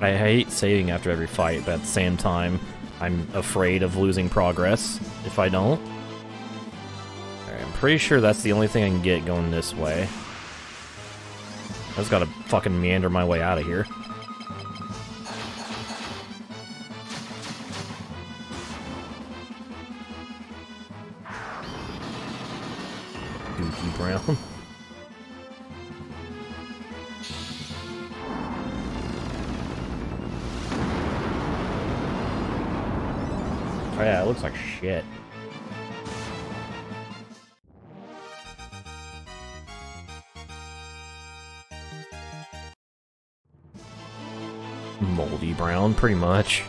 I hate saving after every fight, but at the same time, I'm afraid of losing progress if I don't. Alright, I'm pretty sure that's the only thing I can get going this way. I just gotta fucking meander my way out of here. Dookie Brown. Oh yeah, it looks like shit. Moldy brown, pretty much.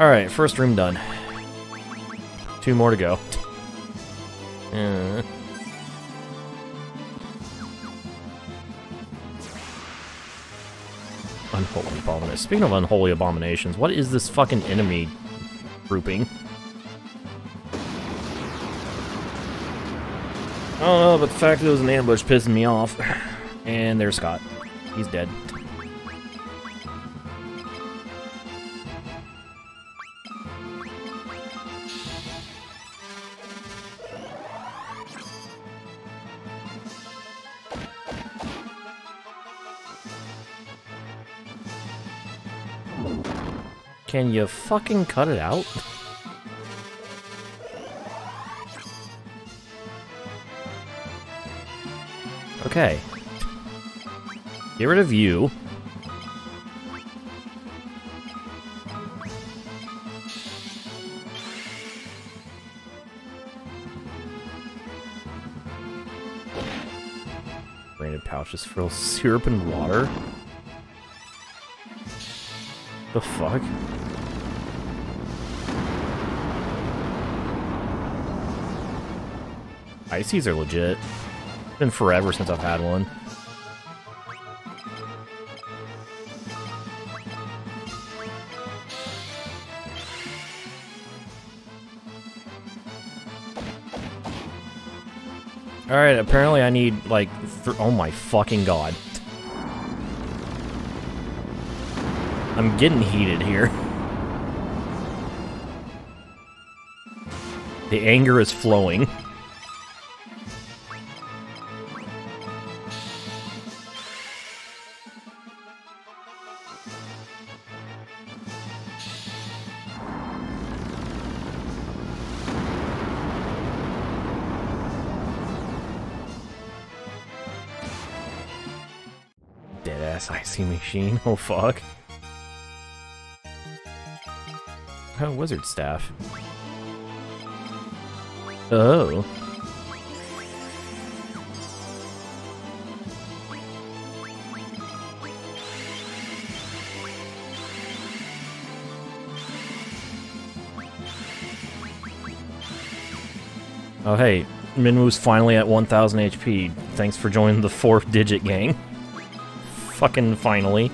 Alright, first room done. Two more to go. Unholy abominations. Speaking of unholy abominations, what is this fucking enemy grouping? I don't know, but the fact that it was an ambush pissed me off. And there's Scott. He's dead. Can you fucking cut it out? Okay. Get rid of you. Branded pouches for syrup and water. The fuck? Ices are legit. It's been forever since I've had one. Alright, apparently I need, like, oh my fucking god. I'm getting heated here. The anger is flowing. Deadass icy machine, oh fuck. Oh, wizard staff. Oh. Oh hey, Minwu's finally at 1000 HP. Thanks for joining the 4th digit gang. Fucking finally.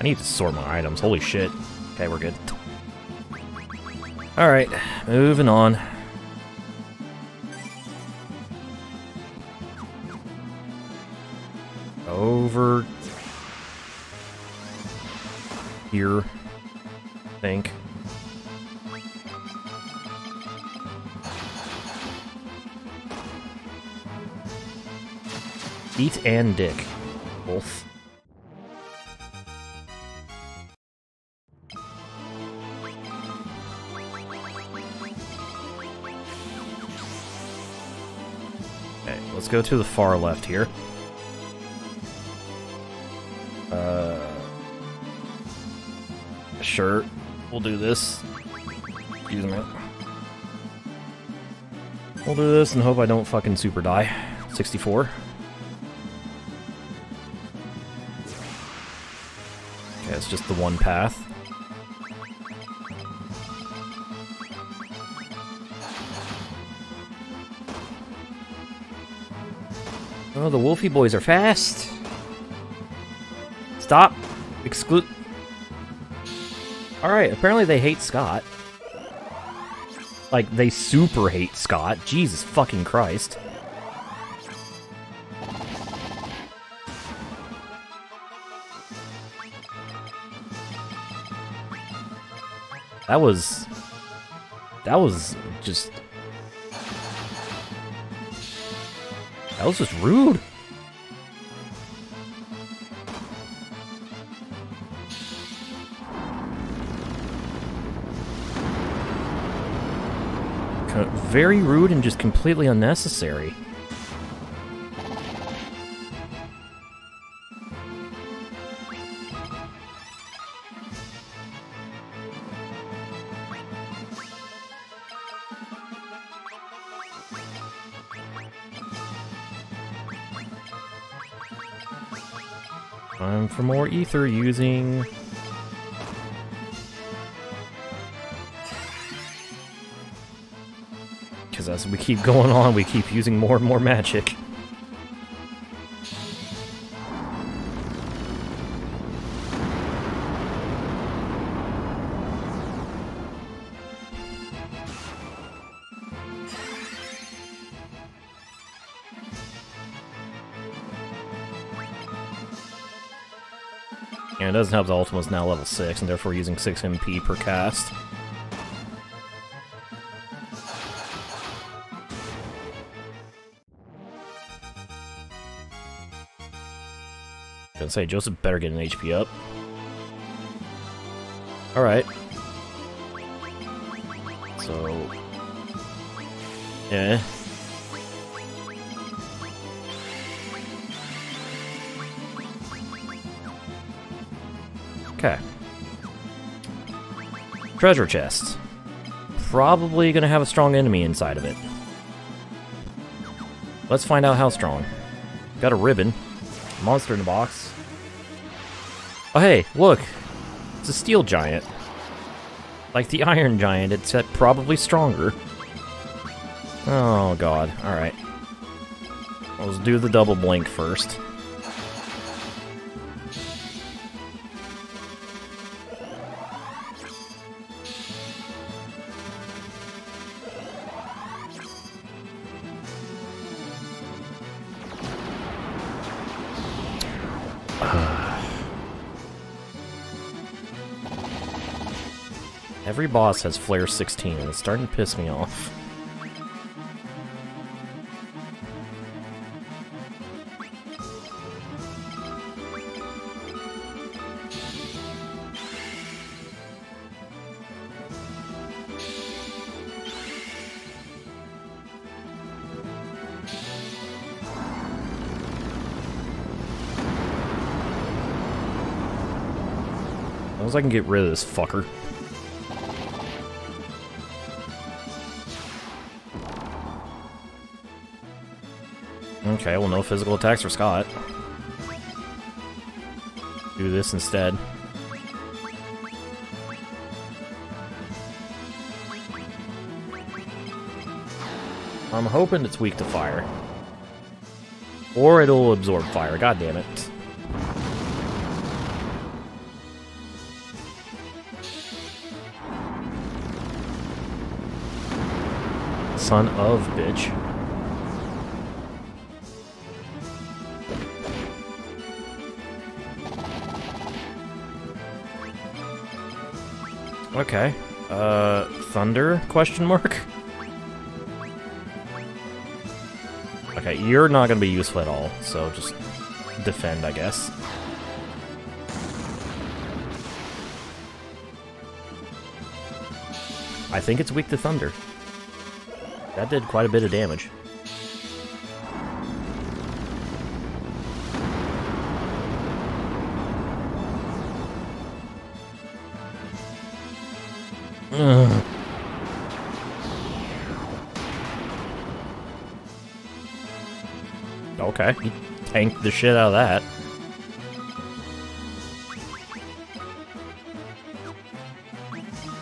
I need to sort my items, holy shit. Okay, we're good. Alright, moving on. Over... here, I think. Eat and dick. Both. Let's go to the far left here. Sure, we'll do this. Excuse me. We'll do this and hope I don't fucking super die. 64. Okay, it's just the one path. Oh, the Wolfie boys are fast! It's Stop! Exclude. Alright, apparently they hate Scott. Like, they super hate Scott. Jesus fucking Christ. That was just rude. Very rude and just completely unnecessary. Time for more ether using... As we keep going on, we keep using more and more magic. And it doesn't help the Ultima's now level 6, and therefore using 6 MP per cast. Say Joseph better get an HP up. Alright. So... yeah. Okay. Treasure chest. Probably gonna have a strong enemy inside of it. Let's find out how strong. Got a ribbon. Monster in the box. Oh hey, look! It's a steel giant. Like the iron giant, it's probably stronger. Oh god, alright. Let's do the double blink first. Every boss has Flare 16, and it's starting to piss me off. As long as I can get rid of this fucker. Okay, well, no physical attacks for Scott. Do this instead. I'm hoping it's weak to fire. Or it'll absorb fire, god damn it. Son of bitch. Okay. Thunder? Question mark? Okay, you're not gonna be useful at all, so just defend, I guess. I think it's weak to thunder. That did quite a bit of damage. Ugh. Okay, he tanked the shit out of that.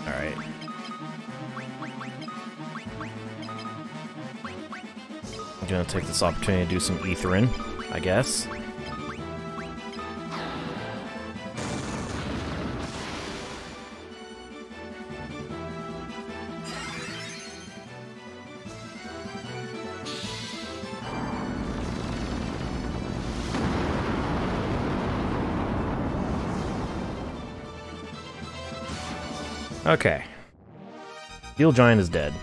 Alright. I'm gonna take this opportunity to do some ethering, I guess. Okay. Steel Giant is dead.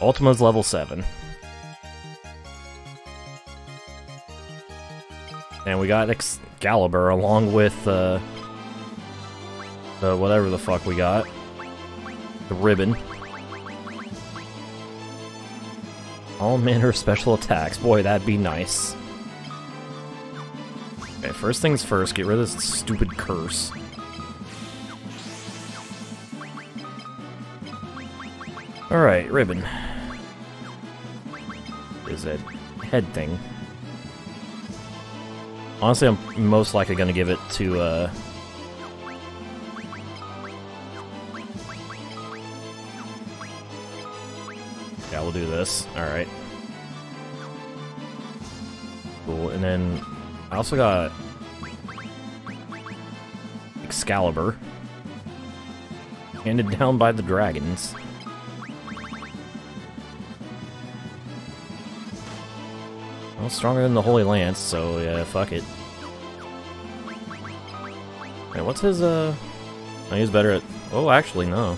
Ultima's level 7. And we got Excalibur along with the whatever the fuck we got. The ribbon. All manner of special attacks. Boy, that'd be nice. Okay, first things first, get rid of this stupid curse. Alright, ribbon. Is a head thing. Honestly, I'm most likely gonna give it to, yeah, we'll do this. Alright. Cool, and then I also got Excalibur. Handed down by the dragons. Well, stronger than the Holy Lance, so yeah, fuck it. Wait, what's his, no, he's better at... Oh, actually, no.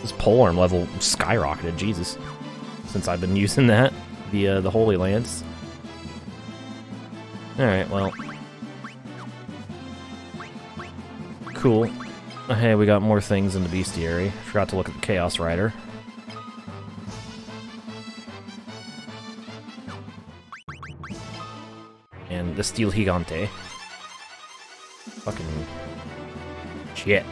His polearm level skyrocketed, Jesus. Since I've been using that, the Holy Lance. Alright, well. Cool. Hey, we got more things in the bestiary. Forgot to look at the Chaos Rider. And the Steel Gigante. Fucking... shit.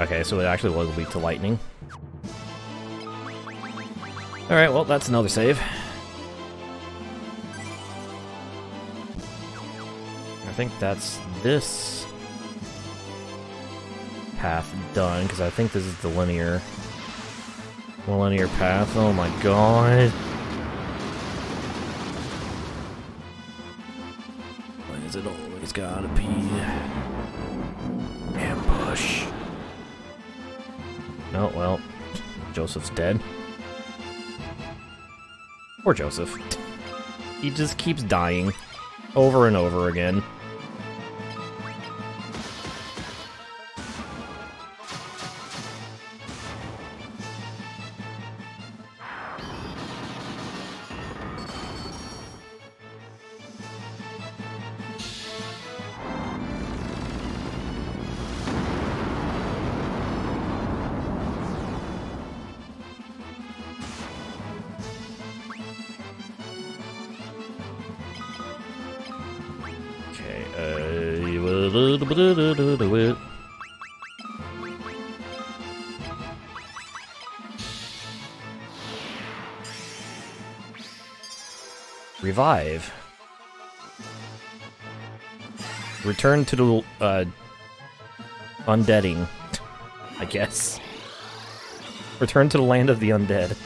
Okay, so it actually was weak to lightning. Alright, well, that's another save. I think that's this path done, because I think this is the linear... more linear path. Oh my god. Why is it always gotta be... ambush? Oh, well, Joseph's dead. Poor Joseph. He just keeps dying. Over and over again. Revive. Return to the undeading, I guess. Return to the land of the undead.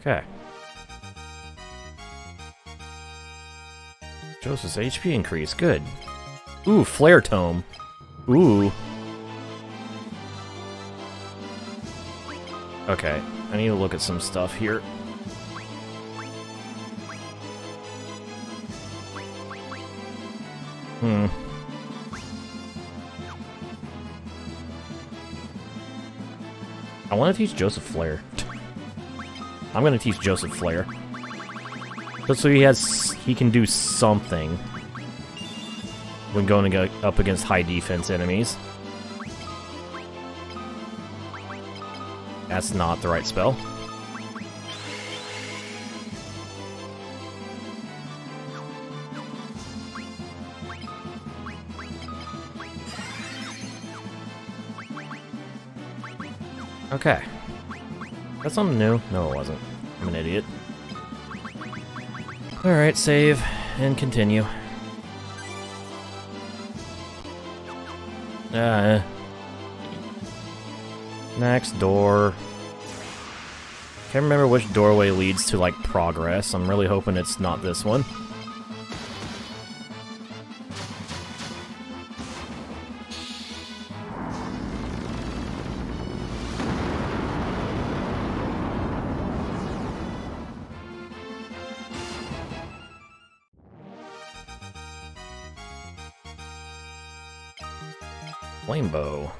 Okay. Joseph's HP increase, good. Ooh, Flare Tome. Ooh. Okay, I need to look at some stuff here. Hmm. I want to teach Joseph Flare. I'm gonna teach Joseph Flare. Just so he can do something when going to go up against high defense enemies. That's not the right spell. Okay. That's something new. No, it wasn't. I'm an idiot. Alright, save and continue. Next door. Can't remember which doorway leads to, like, progress. I'm really hoping it's not this one. Flame bow.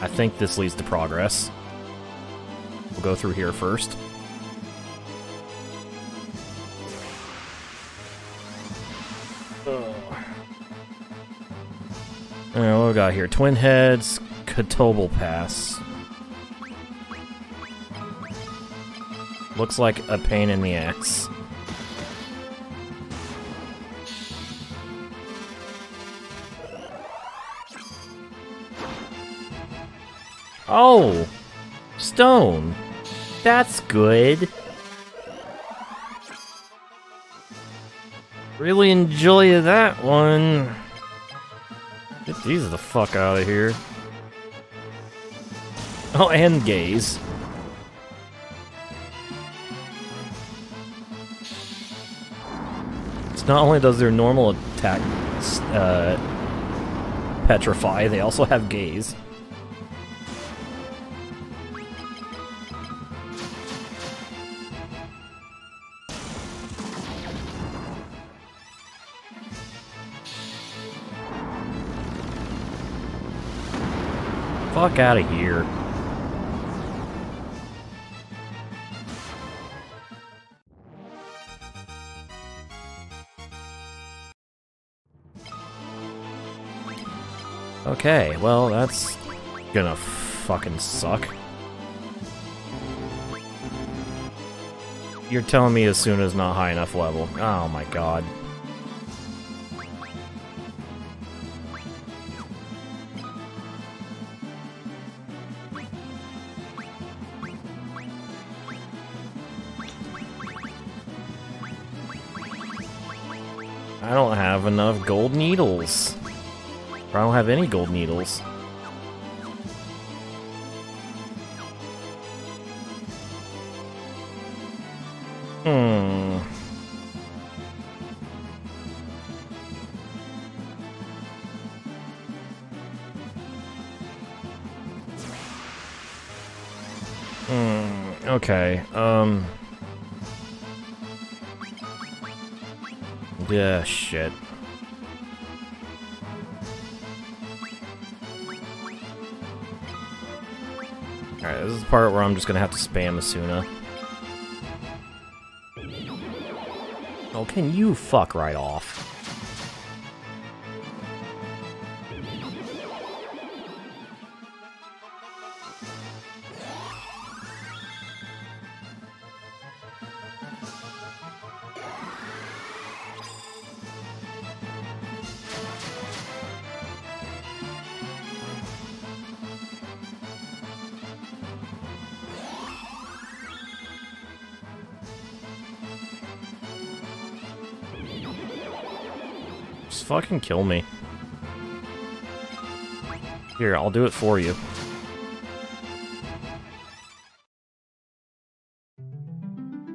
I think this leads to progress. We'll go through here first. What we got here? Twin Heads, Kotobal Pass. Looks like a pain in the ass. Oh! Stone! That's good! Really enjoy that one! Get these the fuck out of here. Oh, and gaze. It's not only does their normal attack petrify, they also have gaze. Fuck out of here. Okay, well, that's gonna fucking suck. You're telling me Asuna's not high enough level. Oh my god. I don't have enough gold needles. Or I don't have any gold needles. Okay, yeah, shit. Alright, this is the part where I'm just gonna have to spam Asuna. Oh, can you fuck right off? Just fucking kill me. Here, I'll do it for you.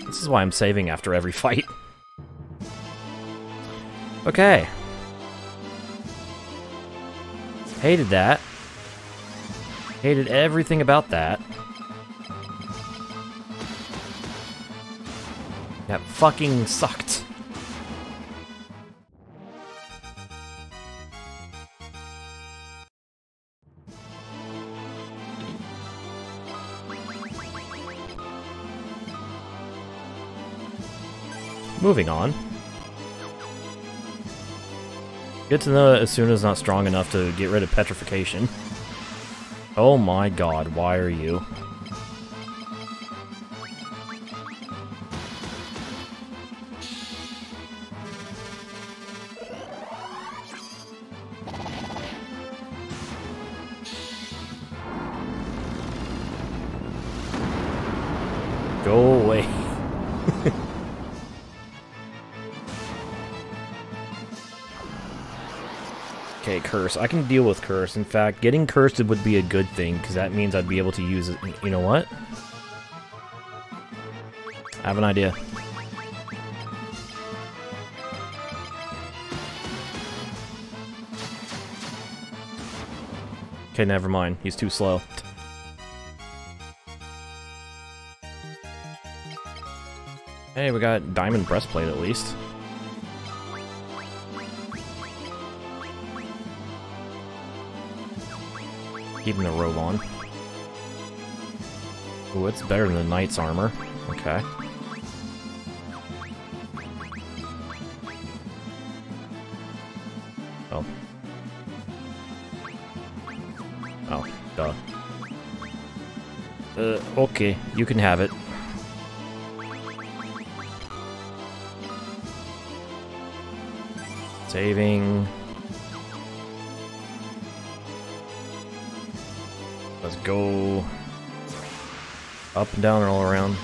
This is why I'm saving after every fight. Okay. Hated that. Hated everything about that. That fucking sucked. Moving on. Good to know that Asuna's not strong enough to get rid of petrification. Oh my god, why are you? Go away. Okay, curse. I can deal with curse. In fact, getting cursed would be a good thing, because that means I'd be able to use it. You know what? I have an idea. Okay, never mind. He's too slow. Hey, we got diamond breastplate at least. keeping the robe on. Ooh, it's better than the knight's armor. Okay. Oh. Oh, duh. Okay, you can have it. Saving. Let's go. Up and down and all around.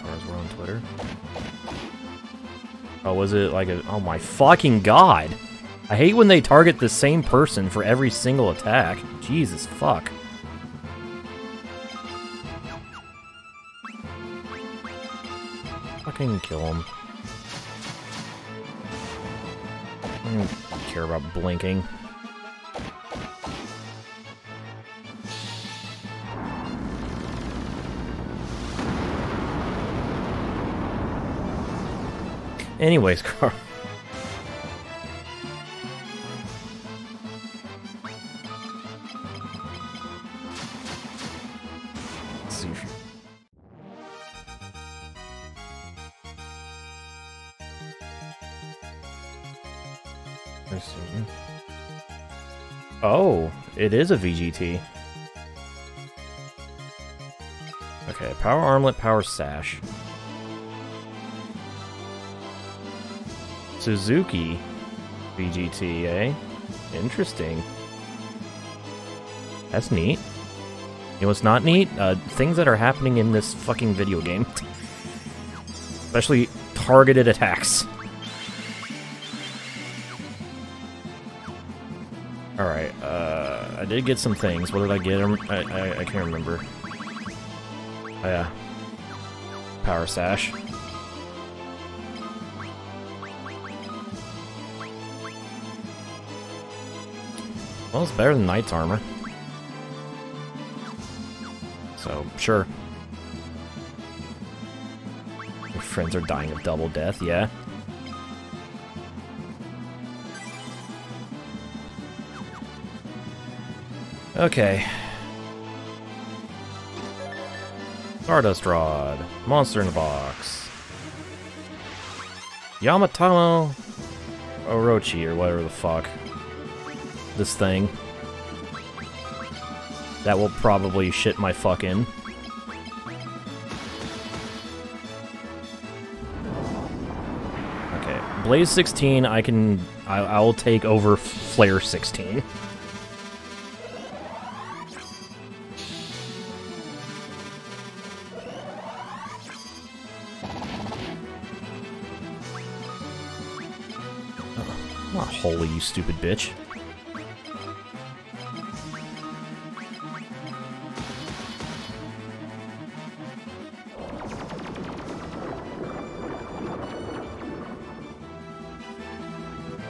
Cars were on Twitter. Oh, was it like a... Oh my fucking god! I hate when they target the same person for every single attack. Jesus fuck. Fucking kill him. I don't care about blinking. Anyways, Carl. Oh, it is a VGT. Okay, power armlet, power sash. Suzuki VGT, eh? Interesting. That's neat. You know what's not neat? Things that are happening in this fucking video game. Especially targeted attacks. Alright, I did get some things. What did I get? I can't remember. Oh, yeah. Power sash. Well, it's better than knight's armor. So, sure. Your friends are dying of double death, yeah. Okay. Stardust Rod. Monster in the box. Yamata no Orochi, or whatever the fuck. This thing. That will probably shit my fuck in. Okay. Blaze 16, I will take over Flare 16. Oh, not holy, you stupid bitch.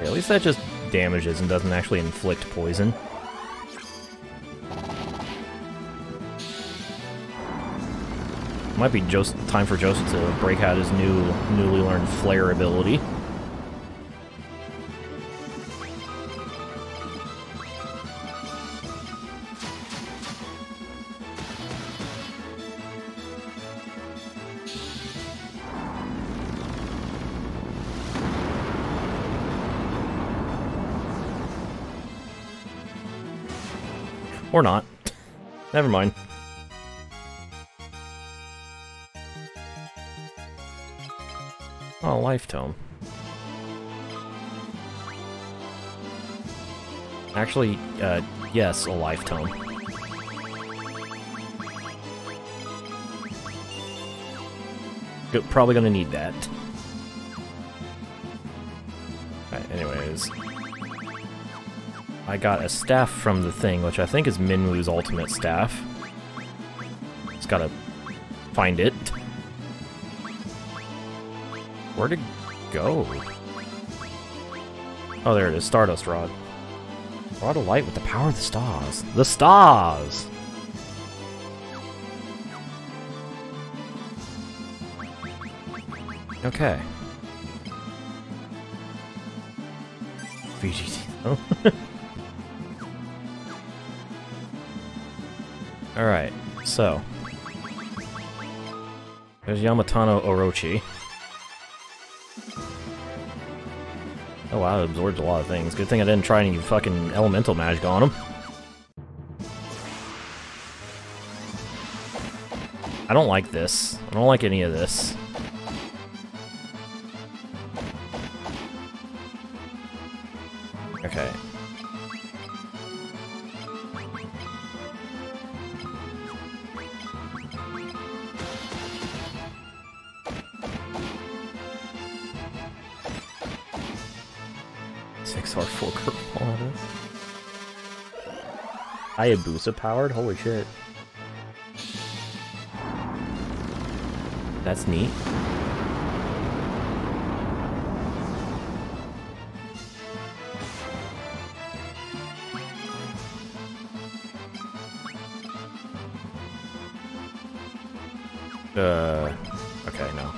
At least that just damages and doesn't actually inflict poison. Might be just time for Joseph to break out his newly learned Flare ability. Or not. Never mind. Oh, life tome. Actually, yes, a life tome. Probably gonna need that. Alright, anyways. I got a staff from the thing, which I think is Minwu's ultimate staff. Just gotta find it. Where'd it go? Oh, there it is. Stardust Rod. Rod of Light with the power of the stars. The stars! Okay. BGT though. Alright, so. There's Yamata no Orochi. Oh wow, it absorbs a lot of things. Good thing I didn't try any fucking elemental magic on him. I don't like this. I don't like any of this. Okay. Hayabusa powered? Holy shit. That's neat. Okay, no.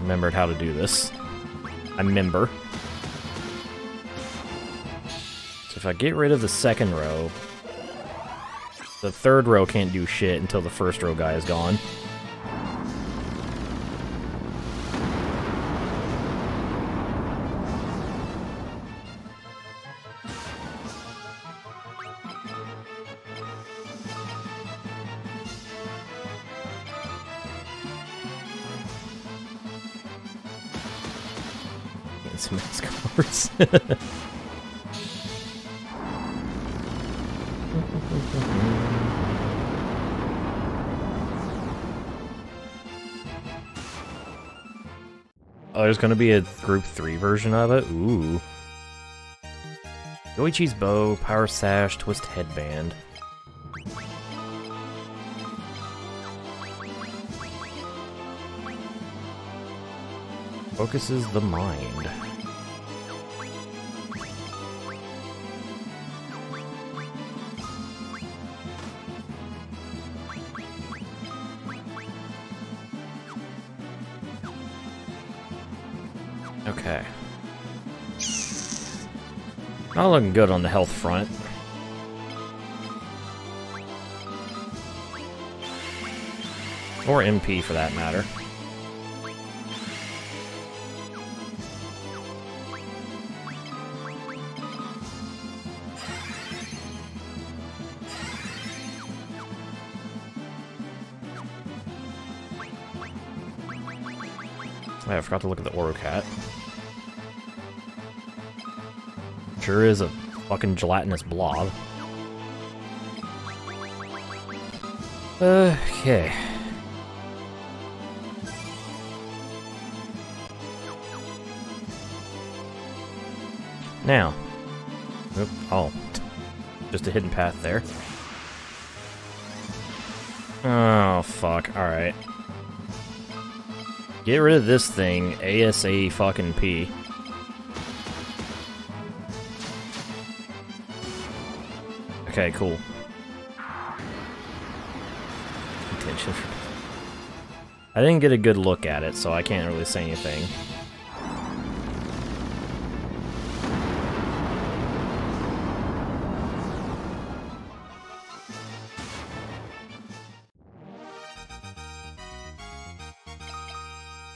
Remembered how to do this. I remember. If I get rid of the second row, the third row can't do shit until the first row guy is gone. Get some nice cards. Oh, there's gonna be a Group 3 version of it? Ooh. Yoichi's bow, power sash, twist headband. Focuses the mind. Okay. Not looking good on the health front. Or MP for that matter. Oh, I forgot to look at the Orocat. Sure is a fucking gelatinous blob. Okay. Now. Oop, oh. Just a hidden path there. Oh, fuck. Alright. Get rid of this thing. ASA fucking P. Okay, cool. Attention. I didn't get a good look at it, so I can't really say anything.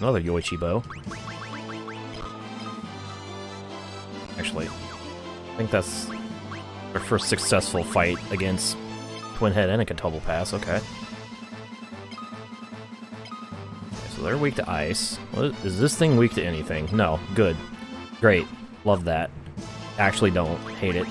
Another Yoichi bow. Actually, I think that's our first successful fight against Twin Head and a Kotobal Pass, okay. So they're weak to ice. What, is this thing weak to anything? No. Good. Great. Love that. Actually don't. Hate it.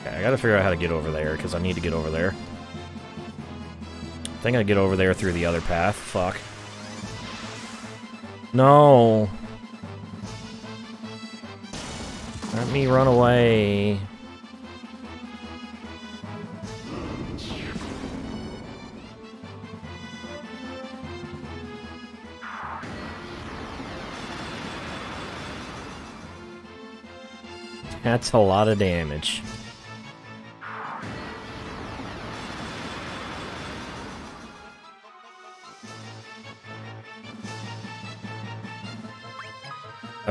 Okay, I gotta figure out how to get over there, because I need to get over there. I think I get over there through the other path. Fuck. No. Let me run away. That's a lot of damage.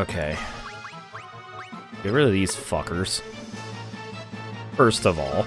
Okay. Get rid of these fuckers. First of all.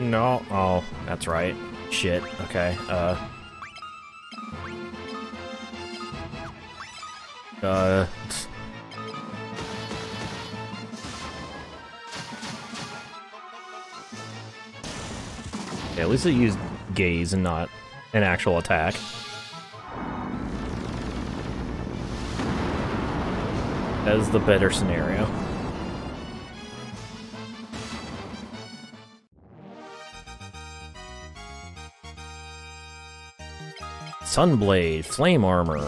No. Oh, that's right. Shit. Okay. Yeah, at least it used gaze and not an actual attack. That is the better scenario. Sunblade, Flame Armor.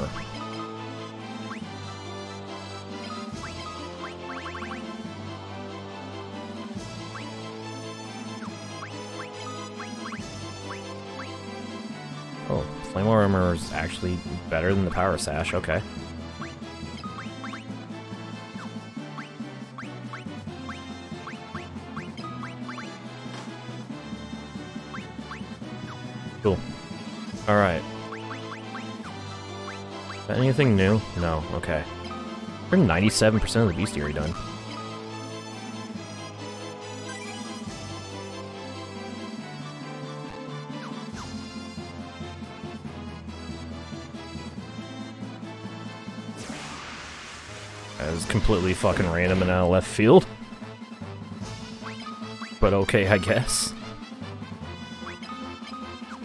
Oh, Flame Armor is actually better than the Power Sash, okay. Cool. Alright. Anything new? No, okay. We're 97% of the bestiary done. That was completely fucking random and out of left field. But okay, I guess.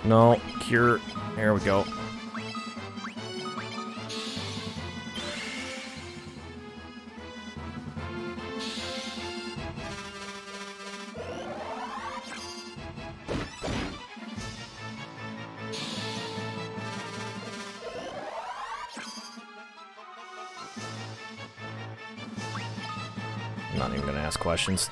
No, cure. There we go. Not even gonna ask questions.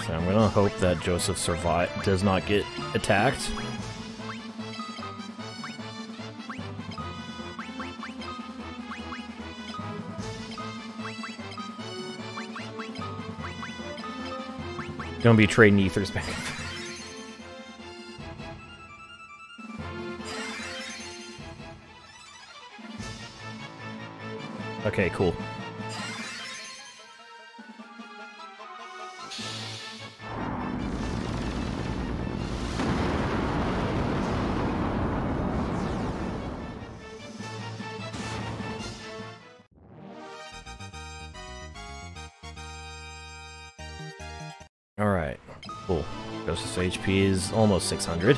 Actually, I'm gonna hope that Joseph does not get attacked. Gonna be trading ethers back. Okay, cool. All right, cool. Joseph's HP is almost 600.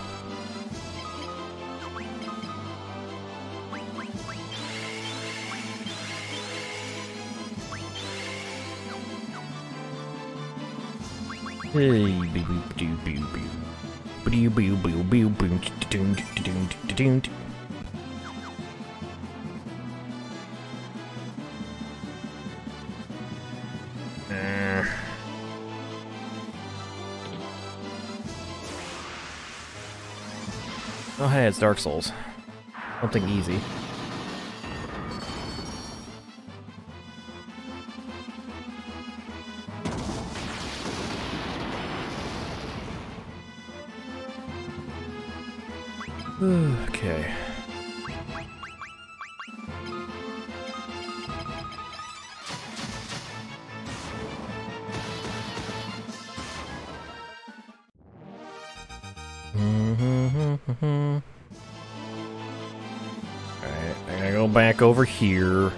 Oh hey, it's Dark Souls. Something easy. Okay. Back over here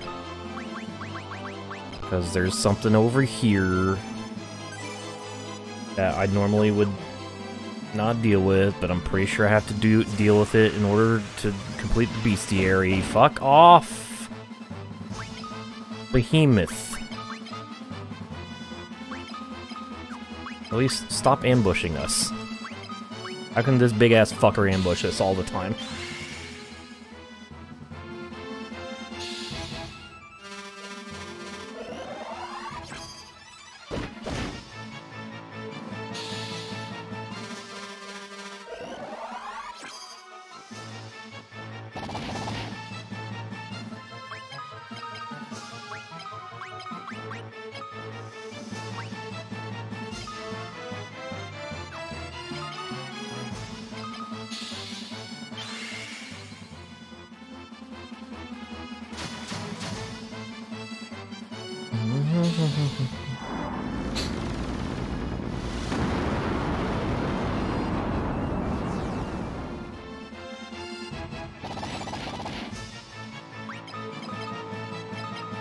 because there's something over here that I normally would not deal with, but I'm pretty sure I have to deal with it in order to complete the bestiary. Fuck off, Behemoth. At least stop ambushing us. How can this big ass fucker ambush us all the time?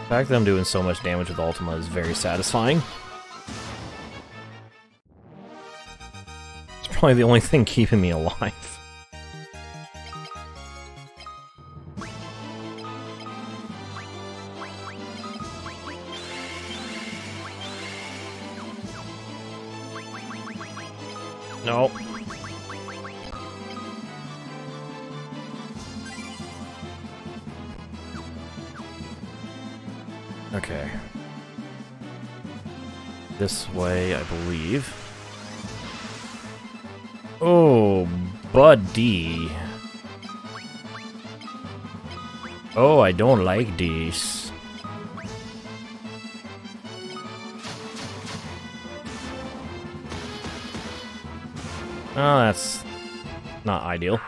The fact that I'm doing so much damage with Ultima is very satisfying. It's probably the only thing keeping me alive. No. Okay. This way, I believe. Oh, buddy. Oh, I don't like this. Oh, that's not ideal.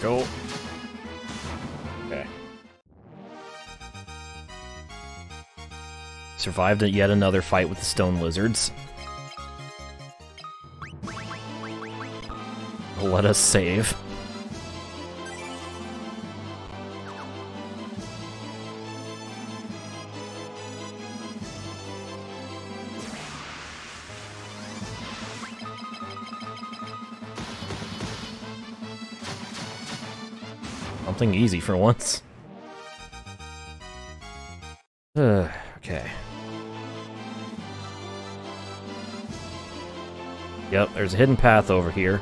Go. Okay. Survived yet another fight with the stone lizards. Let us save. Easy for once. Okay. Yep, there's a hidden path over here.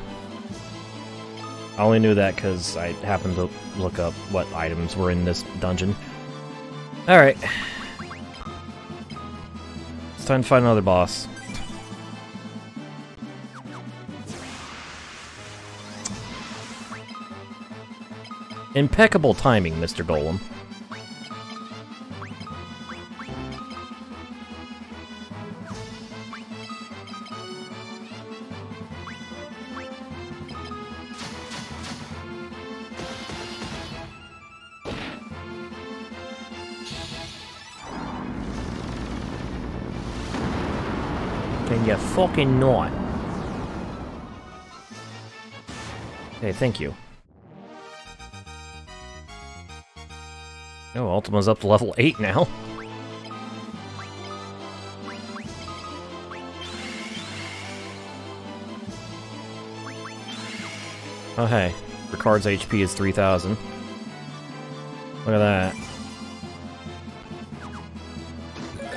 I only knew that because I happened to look up what items were in this dungeon. Alright. It's time to fight another boss. Impeccable timing, Mr. Golem. Can you fucking not? Hey, thank you. Oh, Ultima's up to level 8 now. Oh, hey. Ricard's HP is 3,000. Look at that.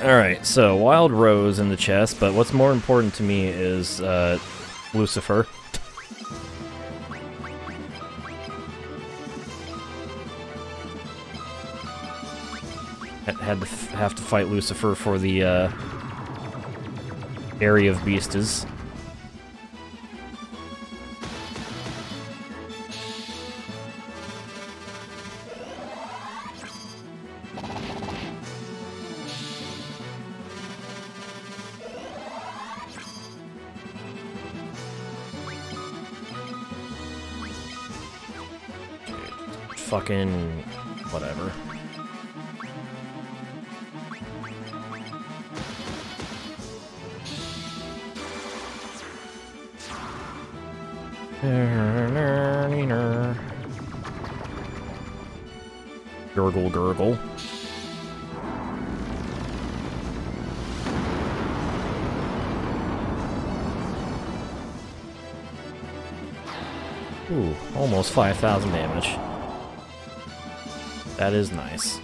Alright, so Wild Rose in the chest, but what's more important to me is Lucifer. Had to have to fight Lucifer for the area of beastas. Fucking whatever. Gurgle, gurgle. Ooh, almost 5,000 damage. That is nice.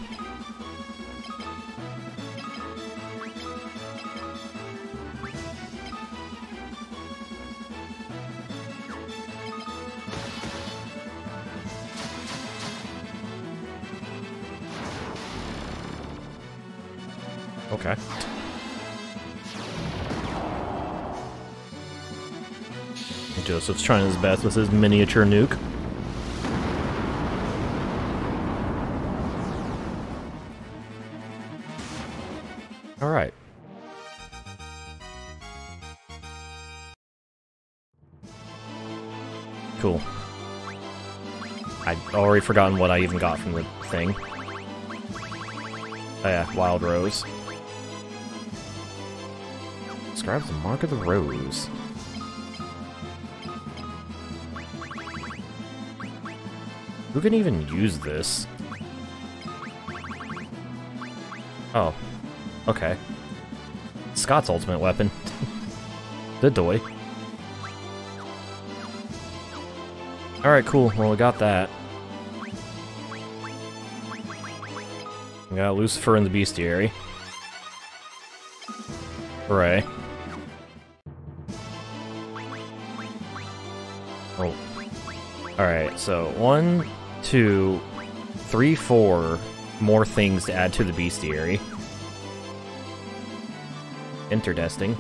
Okay. Joseph's trying his best with his miniature nuke. Alright. Cool. I'd already forgotten what I even got from the thing. Oh yeah, Wild Rose. Describes the mark of the rose. Who can even use this? Oh. Okay. Scott's ultimate weapon. The doy. Alright, cool. Well, we got that. We got Lucifer in the bestiary. Hooray. Roll. Alright, so 1, 2, 3, 4 more things to add to the bestiary. Interdesting.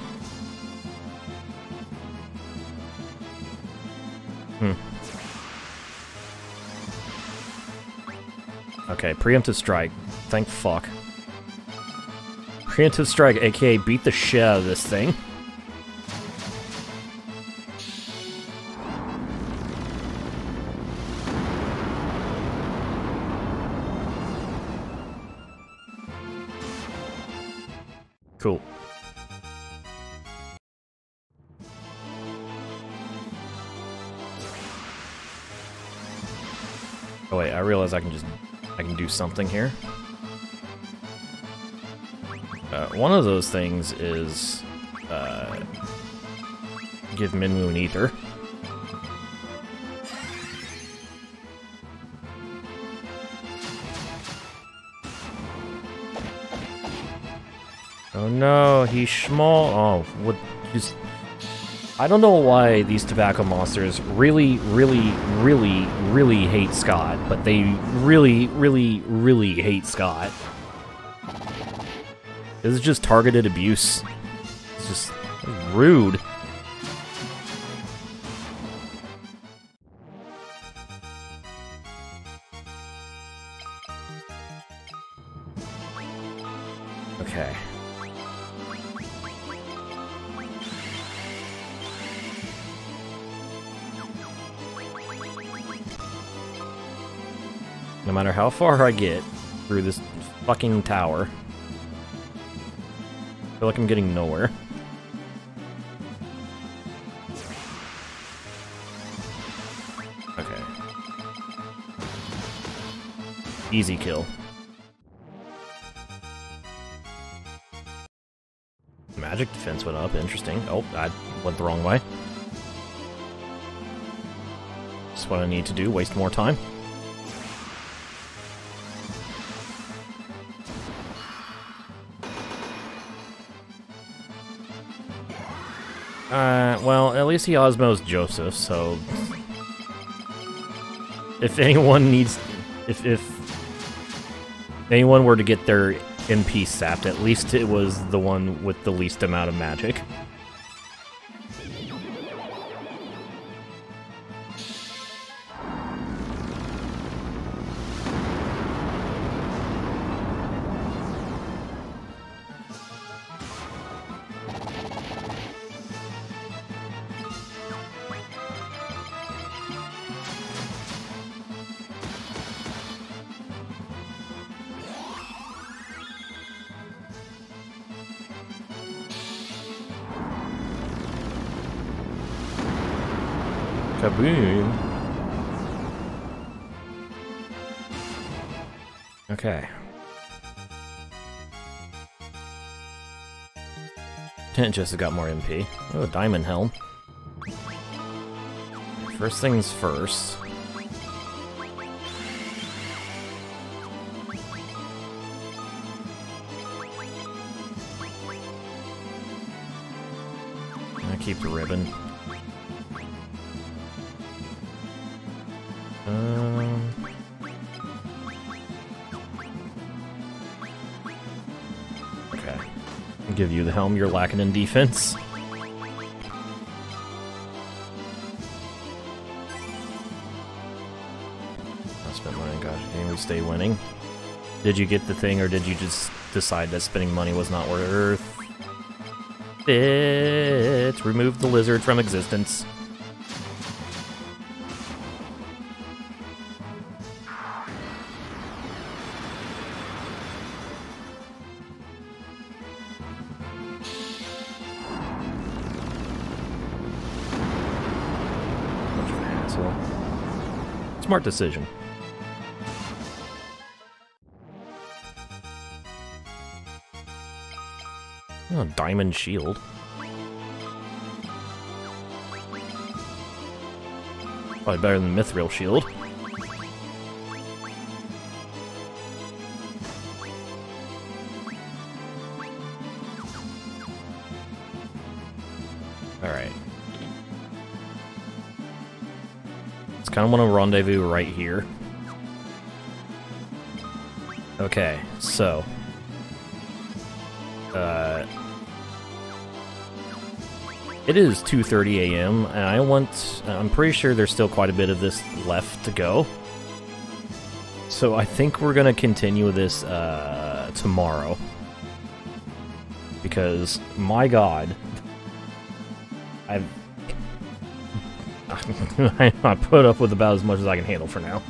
Okay, preemptive strike. Thank fuck. Preemptive strike, aka beat the shit out of this thing. Cool. Oh wait, I realize I can do something here. One of those things is give Minwu an ether. Oh no, he's small. Oh, what? Just I don't know why these tobacco monsters really hate Scott, but they really hate Scott. This is just targeted abuse. It's just rude. Okay. No matter how far I get through this fucking tower, I feel like I'm getting nowhere. Okay. Easy kill. Magic defense went up, interesting. Oh, I went the wrong way. Just that's what I need to do, waste more time. Well, at least he Osmos Joseph, so... If anyone needs... If anyone were to get their MP sapped, at least it was the one with the least amount of magic. Okay. Just got more MP. Oh, Diamond Helm. First things first. I keep the ribbon. Okay. I'll give you the helm, you're lacking in defense. I spent money, gosh, and we stay winning. Did you get the thing, or did you just decide that spending money was not worth it? Remove the lizard from existence. Smart decision. Oh, Diamond Shield. Probably better than Mithril Shield. I kind of want to rendezvous right here. Okay, so... it is 2:30 a.m., and I want... I'm pretty sure there's still quite a bit of this left to go. So I think we're going to continue this tomorrow. Because, my god... I put up with about as much as I can handle for now.